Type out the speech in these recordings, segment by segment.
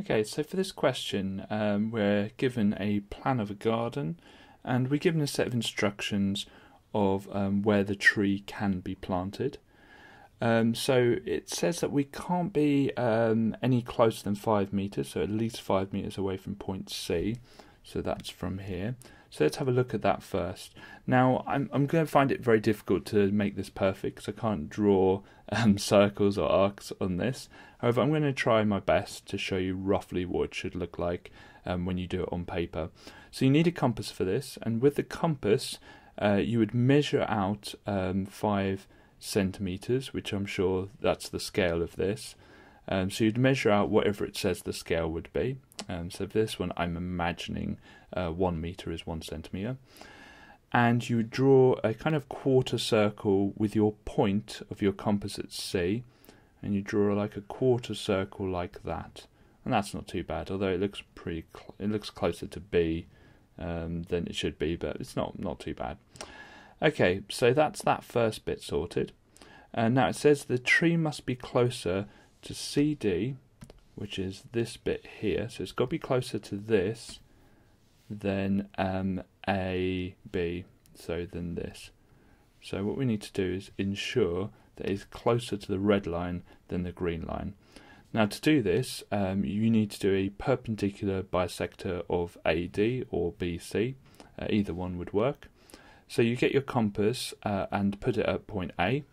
Okay, so for this question, we're given a plan of a garden and we're given a set of instructions of where the tree can be planted. So it says that we can't be any closer than 5 meters, so at least 5 meters away from point C. So that's from here. So let's have a look at that first. Now, I'm going to find it very difficult to make this perfect because I can't draw circles or arcs on this. However, I'm going to try my best to show you roughly what it should look like when you do it on paper. So you need a compass for this, and with the compass you would measure out 5 centimeters, which I'm sure that's the scale of this. So you'd measure out whatever it says the scale would be. So for this one, I'm imagining 1 meter is 1 centimeter. And you would draw a kind of quarter circle with your point of your compass at C. And you draw like a quarter circle like that. And that's not too bad, although it looks pretty. It looks closer to B than it should be, but it's not too bad. Okay, so that's that first bit sorted. Now it says the tree must be closer to CD, which is this bit here, so it's got to be closer to this than AB, so than this. So what we need to do is ensure that it's closer to the red line than the green line. Now to do this, you need to do a perpendicular bisector of AD or BC, either one would work. So you get your compass and put it at point A,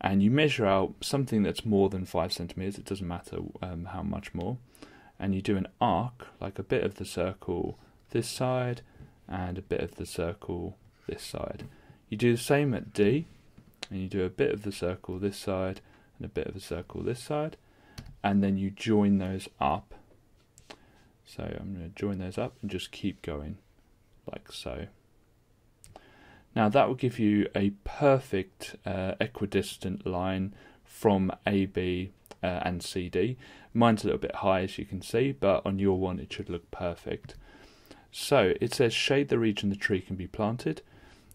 and you measure out something that's more than 5 centimeters, it doesn't matter how much more, and you do an arc, like a bit of the circle this side and a bit of the circle this side. You do the same at D, and you do a bit of the circle this side and a bit of the circle this side, and then you join those up. So I'm going to join those up and just keep going like so. Now that will give you a perfect equidistant line from AB and CD. Mine's a little bit high, as you can see, but on your one it should look perfect. So it says shade the region the tree can be planted.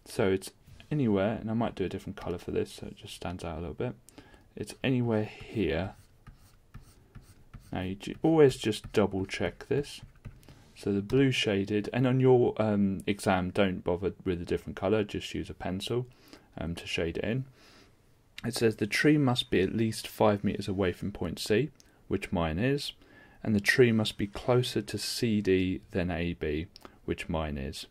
So it's anywhere, and I might do a different colour for this so it just stands out a little bit. It's anywhere here. Now you always just double check this. So the blue shaded, and on your exam don't bother with a different colour, just use a pencil to shade it in. It says the tree must be at least 5 metres away from point C, which mine is, and the tree must be closer to CD than AB, which mine is.